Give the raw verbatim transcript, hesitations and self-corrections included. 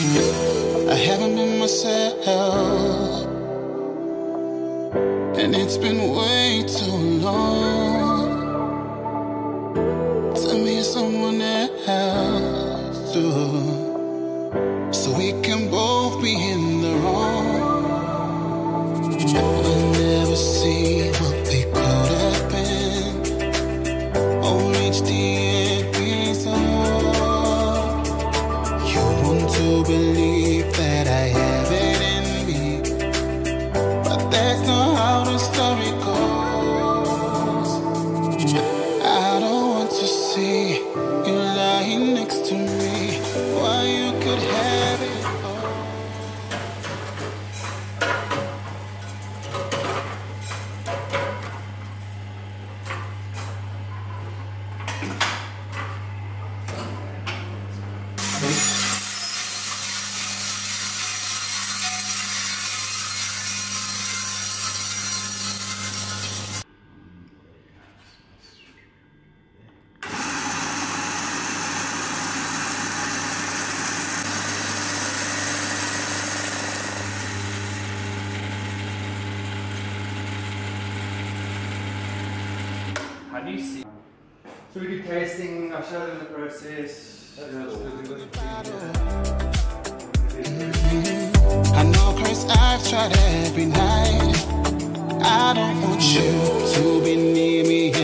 Mm-hmm. I haven't been myself, and it's been way too long to meet someone else too, so we can both be in the wrong. We'll never see what we could have been, or reach the end result. You want to believe that I have it in me, but that's not how the story goes. I don't want to see you lying next to me while you could have it all. How do you see? So we do tasting, I show them the process. That's yeah, really good. I know, Chris, I've tried every night. I don't want you to be near me.